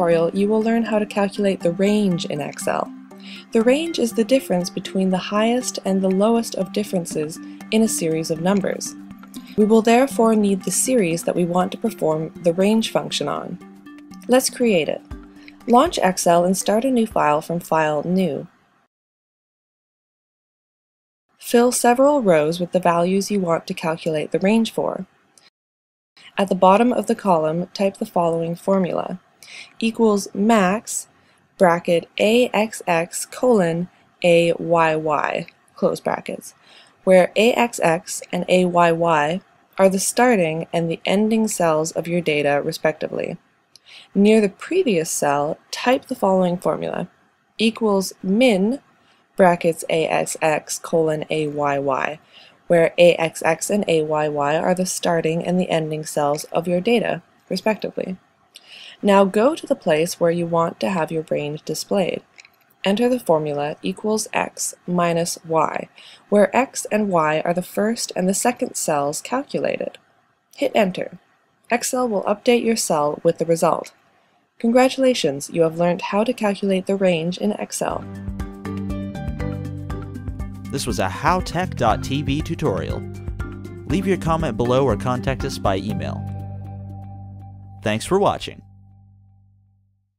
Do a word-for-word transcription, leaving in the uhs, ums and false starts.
tutorial, you will learn how to calculate the range in Excel. The range is the difference between the highest and the lowest of differences in a series of numbers. We will therefore need the series that we want to perform the range function on. Let's create it. Launch Excel and start a new file from File, New. Fill several rows with the values you want to calculate the range for. At the bottom of the column, type the following formula: equals max bracket A X X colon A Y Y, close brackets, where A X X and A Y Y are the starting and the ending cells of your data, respectively. Near the previous cell, type the following formula: equals min brackets A X X colon A Y Y, where A X X and A Y Y are the starting and the ending cells of your data, respectively. Now go to the place where you want to have your range displayed. Enter the formula equals X minus Y, where X and Y are the first and the second cells calculated. Hit enter. Excel will update your cell with the result. Congratulations, you have learned how to calculate the range in Excel. This was a How Tech dot T V tutorial. Leave your comment below or contact us by email. Thanks for watching.